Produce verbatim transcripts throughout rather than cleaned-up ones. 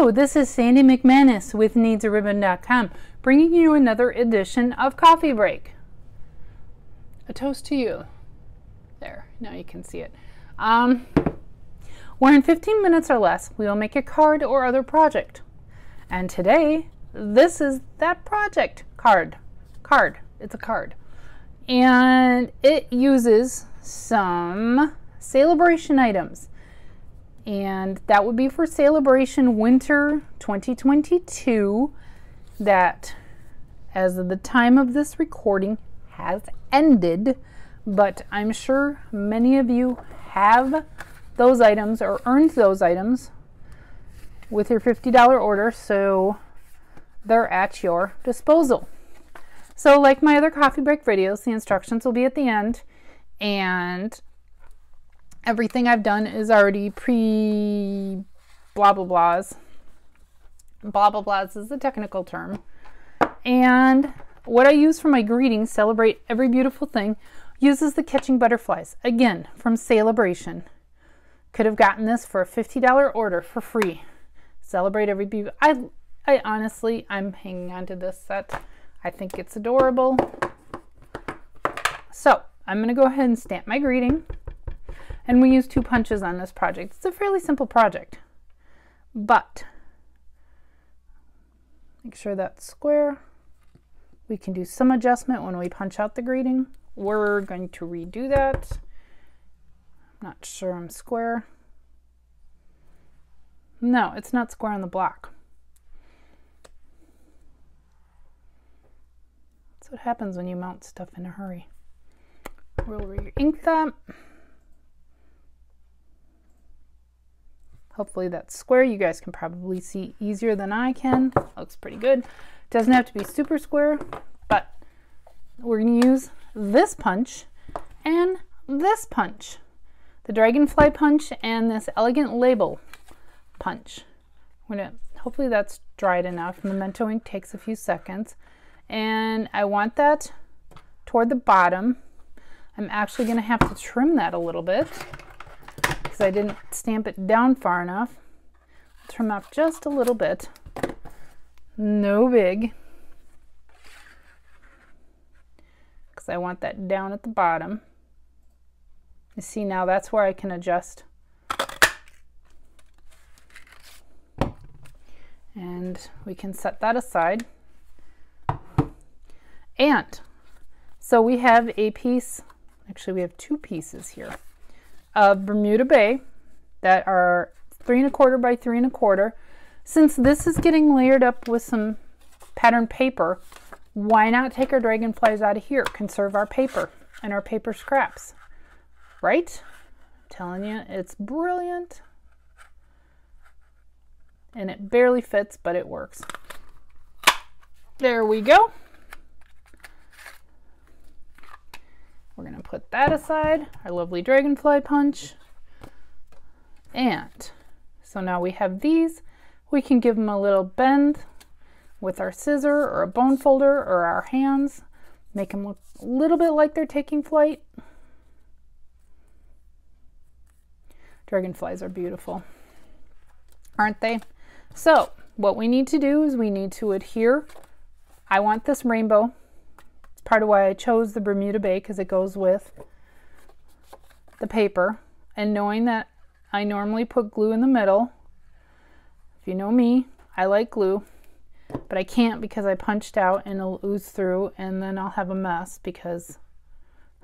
Hello, this is Sandy McManus with needs a ribbon dot com, bringing you another edition of Coffee Break. A toast to you. There, now you can see it. Um, where in fifteen minutes or less, we will make a card or other project. And today, this is that project card. Card, it's a card. And it uses some Sale-A-Bration items. And that would be for Sale-A-Bration Winter twenty twenty-two that, as of the time of this recording, has ended. But I'm sure many of you have those items or earned those items with your fifty dollar order, so they're at your disposal. So like my other coffee break videos, the instructions will be at the end, and everything I've done is already pre blah blah blahs. Blah blah blahs is the technical term. And what I use for my greeting, celebrate every beautiful thing, uses the Catching Butterflies, again from Sale-A-Bration. Could have gotten this for a fifty dollar order for free. Celebrate every beautiful. I I honestly I'm hanging on to this set. I think it's adorable. So I'm gonna go ahead and stamp my greeting. And we use two punches on this project. It's a fairly simple project, but make sure that's square. We can do some adjustment when we punch out the greeting. We're going to redo that. I'm not sure I'm square. No, it's not square on the block. That's what happens when you mount stuff in a hurry. We'll re-ink that. Hopefully that's square. You guys can probably see easier than I can. Looks pretty good. Doesn't have to be super square, but we're going to use this punch and this punch. The dragonfly punch and this elegant label punch. I'm gonna, hopefully that's dried enough. Memento ink takes a few seconds. And I want that toward the bottom. I'm actually going to have to trim that a little bit. I didn't stamp it down far enough. I'll trim off just a little bit. No big. Because I want that down at the bottom. You see now that's where I can adjust. And we can set that aside. And so we have a piece, actually we have two pieces here, of Bermuda Bay that are three and a quarter by three and a quarter. Since this is getting layered up with some pattern paper, why not take our dragonflies out of here? Conserve our paper and our paper scraps, right? I'm telling you, it's brilliant. And it barely fits, but it works. There we go. We're going to put that aside, our lovely dragonfly punch. And so now we have these. We can give them a little bend with our scissor or a bone folder or our hands. Make them look a little bit like they're taking flight. Dragonflies are beautiful, aren't they? So what we need to do is we need to adhere. I want this rainbow. Part of why I chose the Bermuda Bay, because it goes with the paper, and knowing that I normally put glue in the middle. If you know me, I like glue, but I can't because I punched out and it'll ooze through and then I'll have a mess because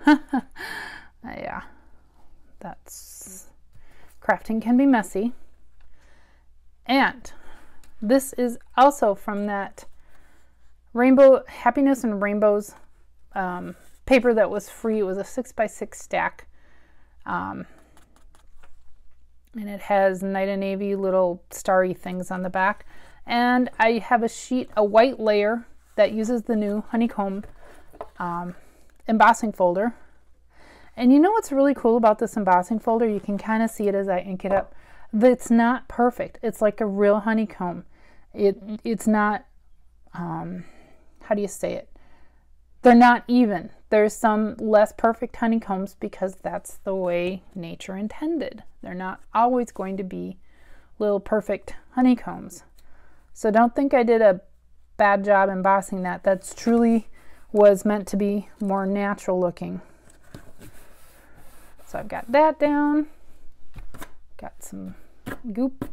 yeah, that's crafting can be messy. And this is also from that Rainbow Happiness and Rainbows Um, paper that was free. It was a six by six stack, um, and it has night and navy little starry things on the back. And I have a sheet, a white layer that uses the new honeycomb um, embossing folder. And you know what's really cool about this embossing folder? You can kind of see it as I ink it up. But it's not perfect. It's like a real honeycomb. It it's not. Um, how do you say it? They're not even. There's some less perfect honeycombs because that's the way nature intended. They're not always going to be little perfect honeycombs. So don't think I did a bad job embossing that. That's truly was meant to be more natural looking. So I've got that down. Got some goop.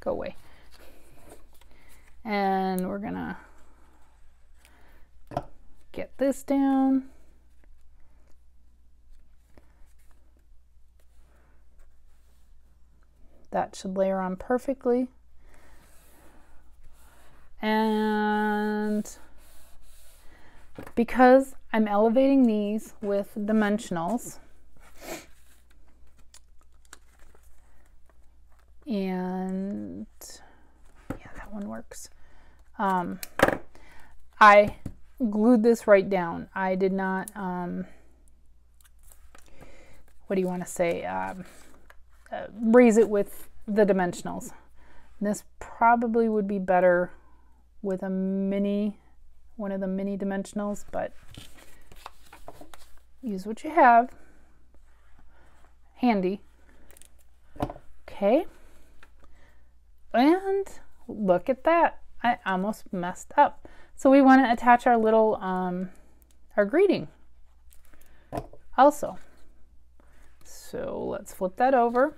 Go away. And we're gonna get this down. That should layer on perfectly. And because I'm elevating these with dimensionals and yeah, that one works. Um, I glued this right down. I did not, um, what do you want to say? Um, uh, raise it with the dimensionals. And this probably would be better with a mini, one of the mini dimensionals, but use what you have handy. Okay. And look at that. I almost messed up. So we want to attach our little, um, our greeting also. So let's flip that over.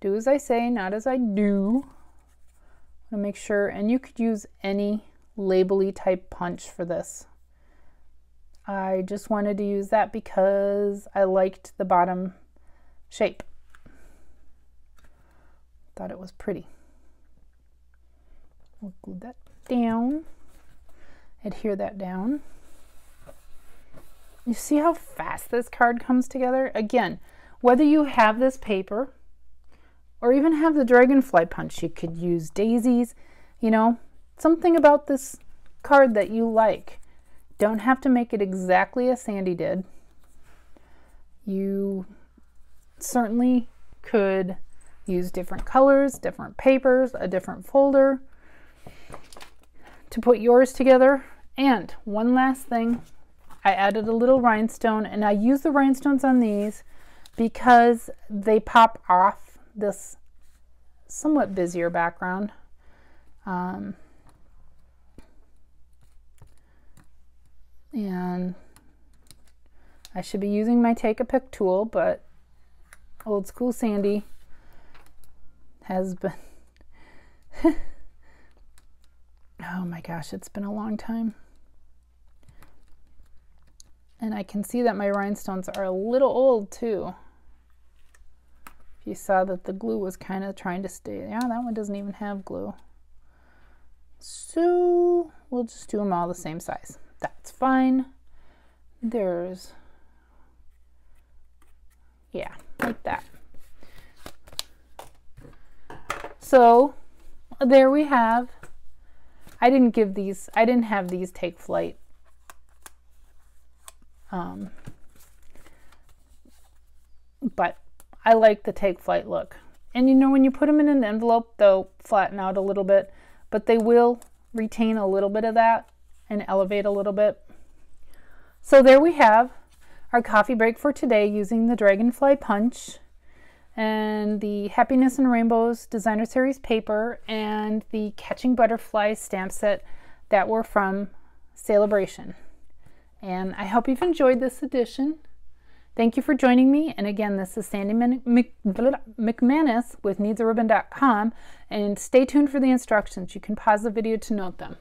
Do as I say, not as I do. I'm gonna make sure, and you could use any label-y type punch for this. I just wanted to use that because I liked the bottom shape. Thought it was pretty. We'll glue that down, adhere that down. You see how fast this card comes together? Again, whether you have this paper or even have the dragonfly punch, you could use daisies, you know, something about this card that you like. Don't have to make it exactly as Sandy did. You certainly could use different colors, different papers, a different folder to put yours together. And one last thing, I added a little rhinestone, and I use the rhinestones on these because they pop off this somewhat busier background. Um, And I should be using my take a pick tool, but old school Sandy has been, oh my gosh, it's been a long time. And I can see that my rhinestones are a little old too. If you saw that the glue was kind of trying to stay, yeah, that one doesn't even have glue. So we'll just do them all the same size. That's fine. There's, yeah, like that. So there we have, I didn't give these, I didn't have these take flight um, but I like the take flight look. And you know, when you put them in an envelope, they'll flatten out a little bit, but they will retain a little bit of that and elevate a little bit. So there we have our coffee break for today, using the Dragonfly Punch and the Happiness and Rainbows Designer Series paper and the Catching Butterflies stamp set that were from Sale-A-Bration. And I hope you've enjoyed this edition. Thank you for joining me. And again, this is Sandy McManus with needs a ribbon dot com, and stay tuned for the instructions. You can pause the video to note them.